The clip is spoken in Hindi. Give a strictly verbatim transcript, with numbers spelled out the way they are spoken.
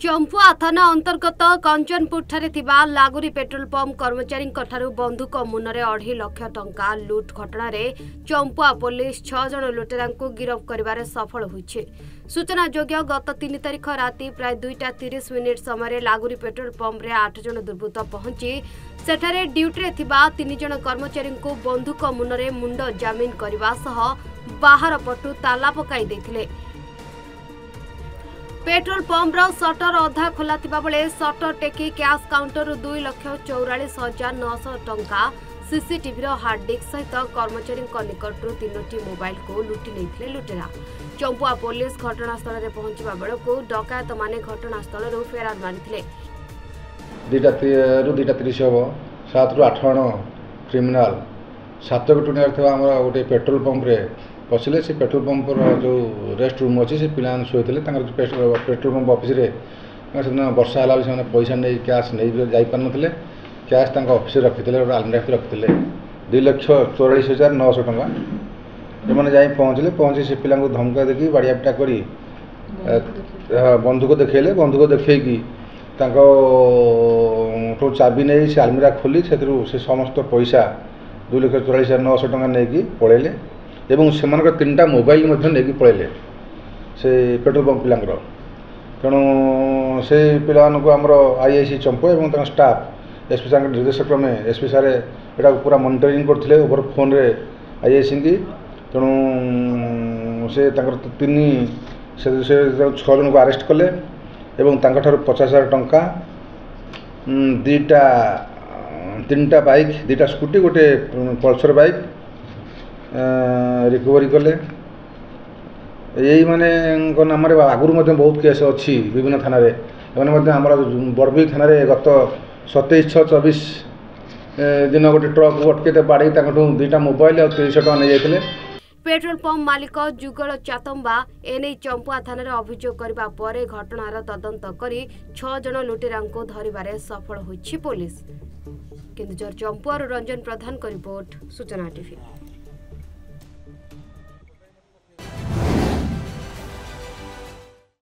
चंपुआ थाना अंतर्गत कंचनपुर ठारे थिबा लागुरी पेट्रोल पंप कर्मचारी ठारू बंधुक मुनरे अढ़ी लाख टंका लूट घटना रे चंपुआ पुलिस छह जन लुटेरा गिरफ करिवारे सफल होइछे। सूचना योग्य गत तीन तारिख राति प्राय दुईटा तीस मिनिट समय लागुरी पेट्रोल पंप रे आठ जन दुर्बृत्त पहुंची सेठारे ड्यूटी रे थिबा तीन जन कर्मचारी बंधुक मुनरे मुंड जमीन करिवा सह बाहर पटु ताला पकाई देथिले। पेट्रोल पंप सटर अधा खोला बेले सटर टेकी कैश काउंटर दुई लक्ष चौरालीस हजार नौश टंका सीसीटीवी हार्डडिस्क सहित कर्मचारी निकटर तीनोटी मोबाइल को लुटि नहीं लुटेरा। चंपुआ पुलिस घटनास्थल में पहुंचा बेलू डकायत मैंने घटनास्थल फेरार मारी सतु आठ जन क्रिमिनाल सात कोटी गोटे पेट्रोल पंप पशिले से पेट्रोल पंप जो रेस्ट रूम अच्छी से पिला शोते पेट्रोल पंप अफिस वर्षा है पैसा नहीं कैश नहीं जापारे कैश तक अफिस रखी थे आलमिरा रखी थे दुई लक्ष चौरालीस हजार नौश टाँह ये जा पहुँचले पहुँचे से पिला धमका देखिए बाड़िया पिटा कर बंधुक देखेले बंधुक देखी चाबी नहीं से आलमिरा खोली से समस्त पैसा दुई लक्ष चौरालीस हजार नौश टाँह नहीं पलैले एवं से तीन टा मोबाइल नहीं पलैले से पेट्रोल पंप पिला तेणु से पिला आमर आई आई सी चंपू और स्टाफ एसपी सार निर्देश क्रमे एसपी सारे यहाँ पूरा मॉनिटरिंग करते ओवर फोन रे आई आई सी की तेणु से तीन से छः जन को आरेस्ट कले पचास हजार टंका दुईटा तीन टा बाइक दुईटा स्कूटी गोटे पल्सर बाइक रिकवरी कले। यही माने नाम आगुरी बहुत केस अच्छी विभिन्न थाना आम बड़बिल थाना गत सतैश छः चौबीस दिन गोटे ट्रक अटके बाड़ी दुईटा मोबाइल और तीन सौ टका नहीं जाते। पेट्रोल पंप मालिक जुगल चातंबा एने चंपुआ थाना अभियोग करबा पर घटनार तदंत कर छह जन लुटेरा धरबार सफल होइछि पुलिस। केन्दुझर चंपुआर रंजन प्रधान रिपोर्ट सूचना टीवी।